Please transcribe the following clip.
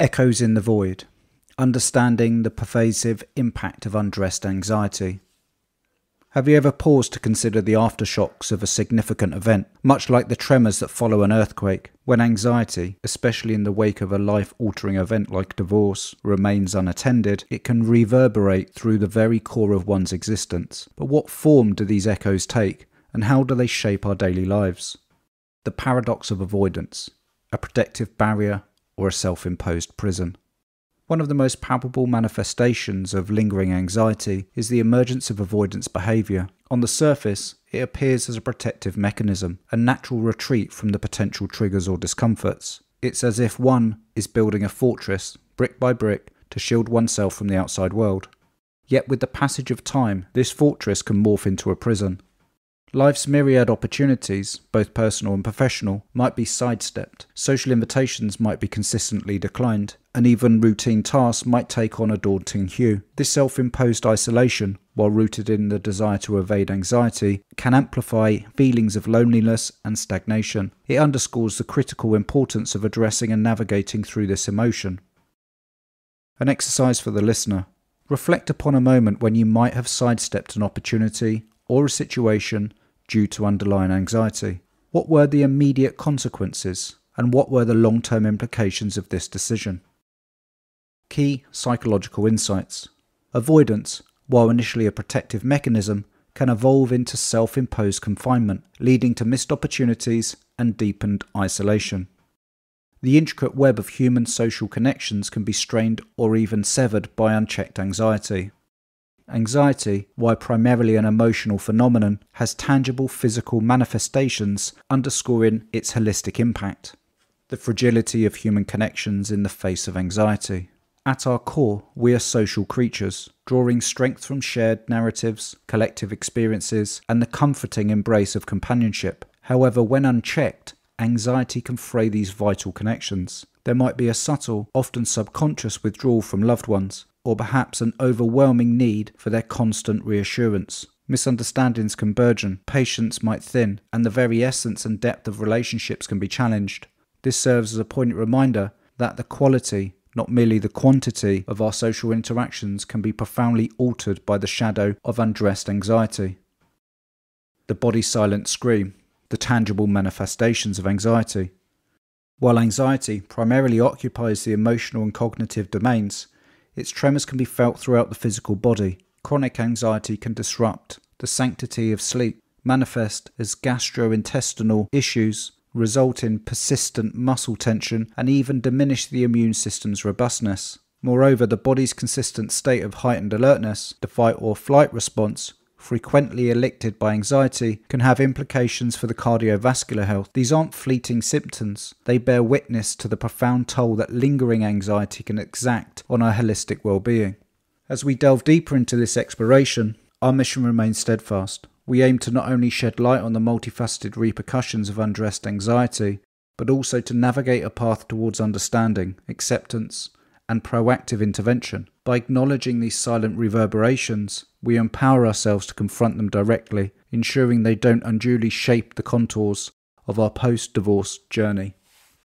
Echoes in the Void, understanding the pervasive impact of undressed anxiety. Have you ever paused to consider the aftershocks of a significant event, much like the tremors that follow an earthquake, when anxiety, especially in the wake of a life-altering event like divorce, remains unattended? It can reverberate through the very core of one's existence. But what form do these echoes take, and how do they shape our daily lives? The paradox of avoidance, a protective barrier or a self-imposed prison. One of the most palpable manifestations of lingering anxiety is the emergence of avoidance behaviour. On the surface, it appears as a protective mechanism, a natural retreat from the potential triggers or discomforts. It's as if one is building a fortress, brick by brick, to shield oneself from the outside world. Yet with the passage of time, this fortress can morph into a prison. Life's myriad opportunities, both personal and professional, might be sidestepped, social invitations might be consistently declined, and even routine tasks might take on a daunting hue. This self-imposed isolation, while rooted in the desire to evade anxiety, can amplify feelings of loneliness and stagnation. It underscores the critical importance of addressing and navigating through this emotion. An exercise for the listener. Reflect upon a moment when you might have sidestepped an opportunity or a situation due to underlying anxiety. What were the immediate consequences, and what were the long-term implications of this decision? Key psychological insights. Avoidance, while initially a protective mechanism, can evolve into self-imposed confinement, leading to missed opportunities and deepened isolation. The intricate web of human social connections can be strained or even severed by unchecked anxiety. Anxiety, while primarily an emotional phenomenon, has tangible physical manifestations, underscoring its holistic impact. The fragility of human connections in the face of anxiety. At our core, we are social creatures, drawing strength from shared narratives, collective experiences, and the comforting embrace of companionship. However, when unchecked, anxiety can fray these vital connections. There might be a subtle, often subconscious withdrawal from loved ones, or perhaps an overwhelming need for their constant reassurance. Misunderstandings can burgeon, patience might thin, and the very essence and depth of relationships can be challenged. This serves as a poignant reminder that the quality, not merely the quantity, of our social interactions can be profoundly altered by the shadow of undressed anxiety. The body's silent scream, the tangible manifestations of anxiety. While anxiety primarily occupies the emotional and cognitive domains, its tremors can be felt throughout the physical body. Chronic anxiety can disrupt the sanctity of sleep, manifest as gastrointestinal issues, result in persistent muscle tension, and even diminish the immune system's robustness. Moreover, the body's consistent state of heightened alertness, the fight or flight response, frequently elicited by anxiety, can have implications for the cardiovascular health. These aren't fleeting symptoms. They bear witness to the profound toll that lingering anxiety can exact on our holistic well-being. As we delve deeper into this exploration, our mission remains steadfast. We aim to not only shed light on the multifaceted repercussions of undressed anxiety, but also to navigate a path towards understanding, acceptance, and proactive intervention. By acknowledging these silent reverberations, we empower ourselves to confront them directly, ensuring they don't unduly shape the contours of our post-divorce journey.